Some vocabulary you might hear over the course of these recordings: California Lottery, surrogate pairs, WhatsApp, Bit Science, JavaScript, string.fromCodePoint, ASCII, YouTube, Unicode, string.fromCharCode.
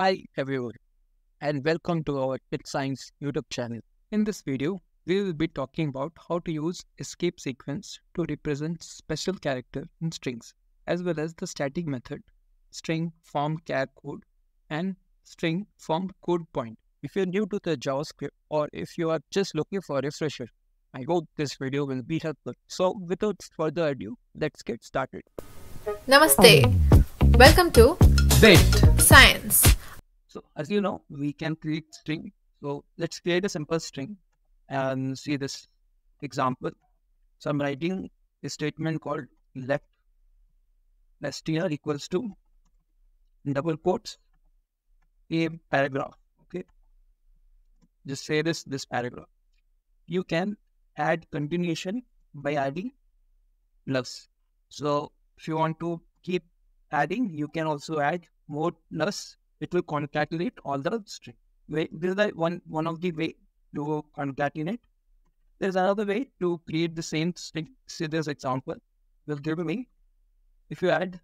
Hi everyone, and welcome to our Bit Science YouTube channel. In this video, we will be talking about how to use escape sequence to represent special character in strings, as well as the static method string.fromCharCode and string.fromCodePoint. If you're new to the JavaScript or if you are just looking for a refresher, I hope this video will be helpful. So without further ado, let's get started. Namaste. Welcome to Bit Science. So as you know, we can create string. So let's create a simple string and see this example. So I'm writing a statement called left str equals to double quotes a paragraph. Okay. Just say this paragraph. You can add continuation by adding plus. So if you want to keep adding, you can also add more plus. It will concatenate all the string. This is the one of the way to concatenate. There's another way to create the same string. See this example. Will give me if you add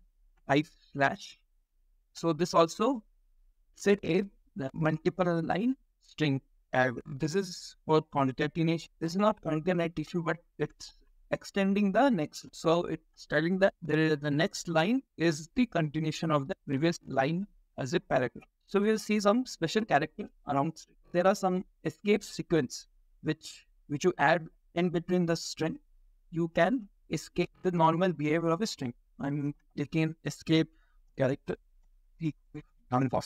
/ so this also set a multiple line string. This is for concatenation. This is not concatenation, but it's extending the next. So it's telling that the next line is the continuation of the previous line as a paragraph. So we'll see some special character around string. There are some escape sequence which you add in between the string. You can escape the normal behavior of a string. I'm taking escape character. That's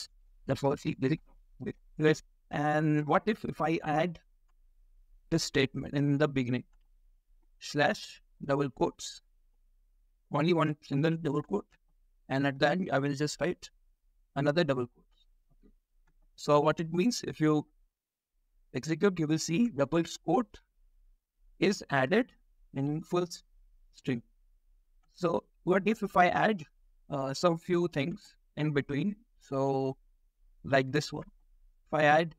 what I see. And what if I add this statement in the beginning? / double quotes. Only one single double quote. And at the end, I will just write another double quote. So what it means, if you execute, you will see double quote is added in full string. So what if I add some few things in between? So like this one, if I add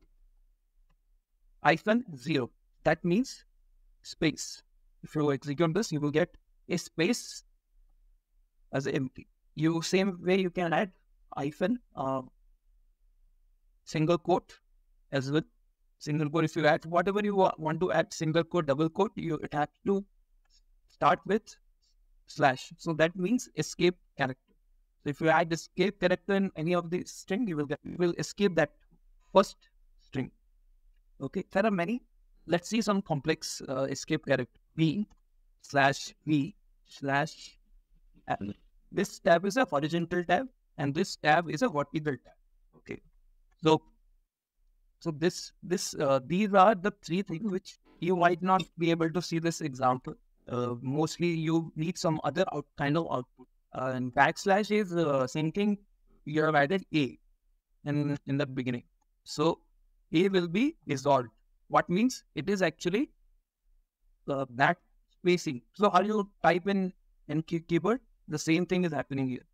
-0, that means space. If you execute this, you will get a space as empty. Same way you can add single quote as well. Single quote, if you add whatever you want to add, single quote, double quote, it has to start with /. So that means escape character. So if you add escape character in any of the string, you will escape that first string. Okay, there are many. Let's see some complex escape character. V /V /L. This tab is a horizontal tab and this tab is a vertical tab. Okay. So these are the three things which you might not be able to see this example. Mostly you need some other kind of output. And backslash is the same thing. You have added A in the beginning. So A will be resolved. What means it is actually back spacing. So how you type in keyboard, the same thing is happening here.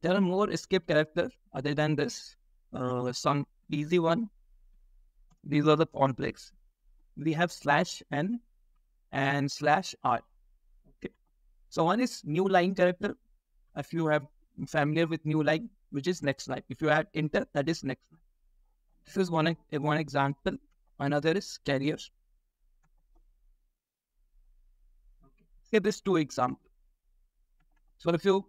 There are more escape characters other than this. Some easy one. These are the complex. We have /N and /R. Okay. So one is new line character. If you have familiar with new line, which is next line. If you add enter, that is next line. This is one example. Another is carrier. Say this two examples. So if you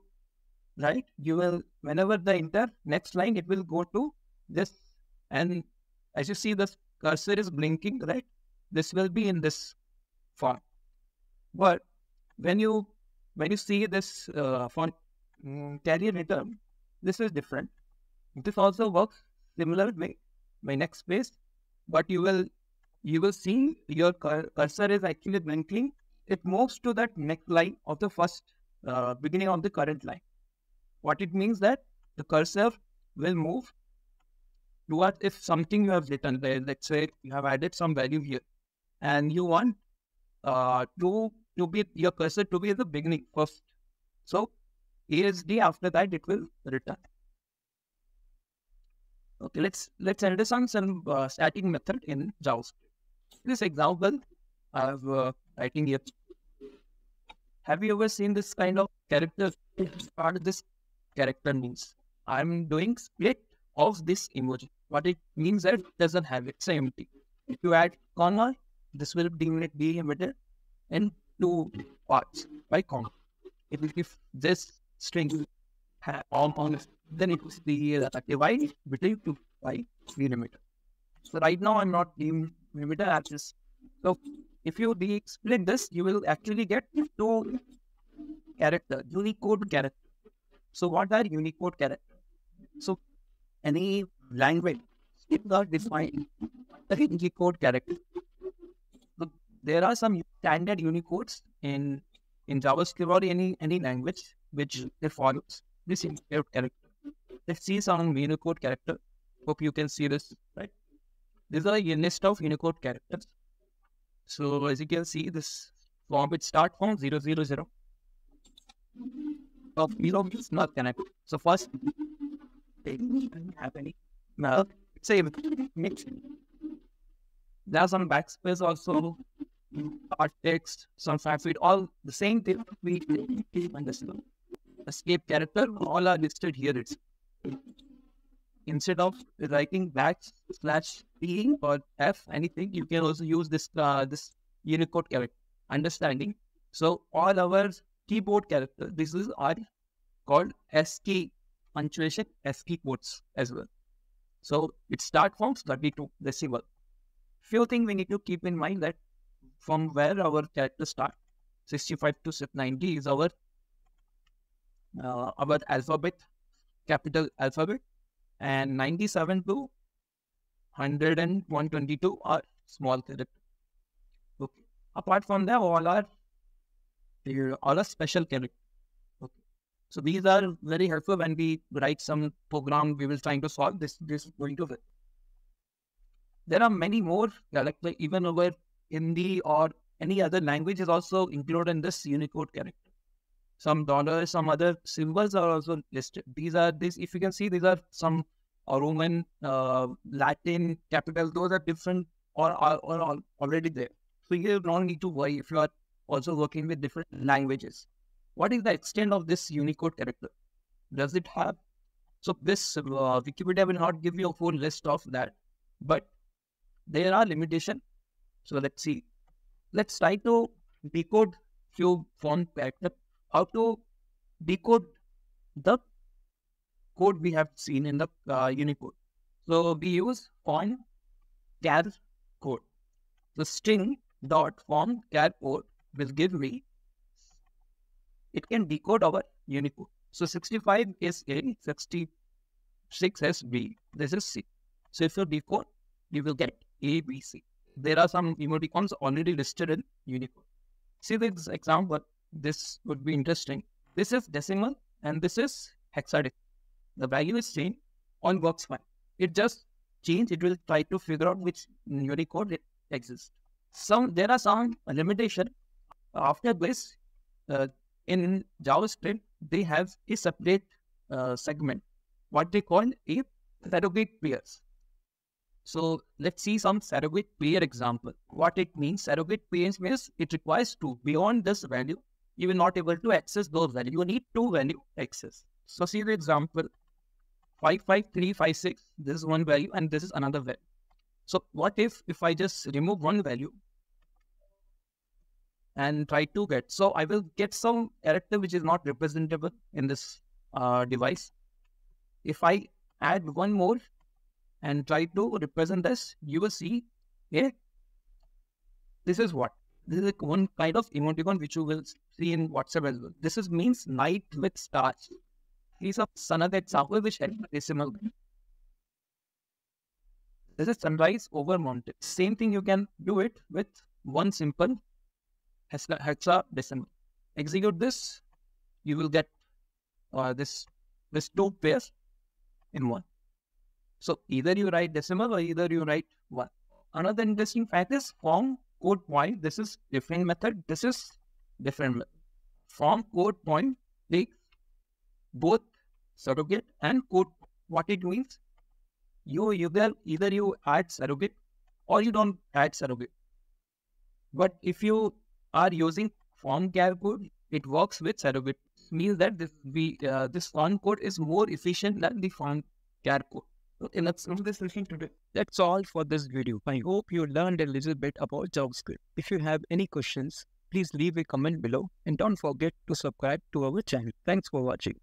write, you will, whenever the enter next line, it will go to this. And as you see, the cursor is blinking, right? This will be in this font. But when you see this font carrier return, this is different. This also works similar way, my next space, but you will see your cursor is actually blinking. It moves to that next line of the first beginning of the current line. What it means that the cursor will move towards if something you have written there. Let's say you have added some value here, and you want to be your cursor to be at the beginning first. So ASD after that it will return. Okay, let's understand some static method in JavaScript. This example I have writing here. Have you ever seen this kind of character? What this character means? I'm doing split of this emoji. What it means that it doesn't have it, it's empty. If you add comma, this will be embedded in two parts by comma. It will give this string on, then it is the divide between two by delimiter. So right now I'm not delimiter at this. So if you split this, you will actually get two character, Unicode character. So what are Unicode character? So any language that define the Unicode character. So there are some standard Unicodes in JavaScript or any language which they follows this Unicode character. Let's see some Unicode character. Hope you can see this, right? These are a list of Unicode characters. So as you can see, this form it starts from 000. Of zero is not connected. So first, happening now. Save mix. There are some backspace also, part text, some facts. It all the same thing. We understand. Escape character all are listed here. It's instead of writing \t or f anything, you can also use this this Unicode character understanding. So all our keyboard character, this is are called ASCII punctuation, ASCII quotes as well. So it starts from 32 decimal. Few things we need to keep in mind that from where our character start, 65 to 90 is our alphabet, capital alphabet, and 97 to 100 and 122 are small character. Okay. Apart from that, all are special character. Okay. So these are very helpful when we write some program we will trying to solve. This is going to fit. There are many more characters, even over Hindi or any other language is also included in this Unicode character. Some dollars, some other symbols are also listed. If you can see, these are some Roman, Latin capitals. Those are different or are already there. So you don't need to worry if you are also working with different languages. What is the extent of this Unicode character? Does it have? So this Wikipedia will not give you a full list of that, but there are limitations. So let's see. Let's try to decode few form character. How to decode the code we have seen in the Unicode. So we use form char code. So string.fromCharCode will give me, it can decode our Unicode. So 65 is A, 66 is B, this is C. So if you decode, you will get A, B, C. There are some emoticons already listed in Unicode. See this example, this would be interesting. This is decimal and this is hexadecimal. The value is same, all works fine. It just change, it will try to figure out which Unicode it exists. There are some limitations. After this, in JavaScript, they have a separate segment, what they call a surrogate pairs. So let's see some surrogate pair example. What it means, surrogate pairs means it requires two. Beyond this value, you will not able to access those values. You need two value access. So see the example, 55356, this is one value and this is another value. So what if I just remove one value and try to get, so I will get some character which is not representable in this device. If I add one more and try to represent this, you will see here, this is what? This is one kind of emoticon which you will see in WhatsApp as well. This is means night with stars. These are another example which has decimal. This is sunrise over mountain. Same thing, you can do it with one simple hexadecimal. Execute this, you will get this two pairs in one. So either you write decimal or either you write one. Another interesting fact is FromCodePoint. This is different method. This is different method. FromCodePoint takes both surrogate and code. What it means? Either you add surrogate or you don't add surrogate. But if you are using FromCharCode, it works with surrogate. It means that this form code is more efficient than the FromCharCode. Enough of this lesson today. That's all for this video. I hope you learned a little bit about JavaScript. If you have any questions, please leave a comment below and don't forget to subscribe to our channel. Thanks for watching.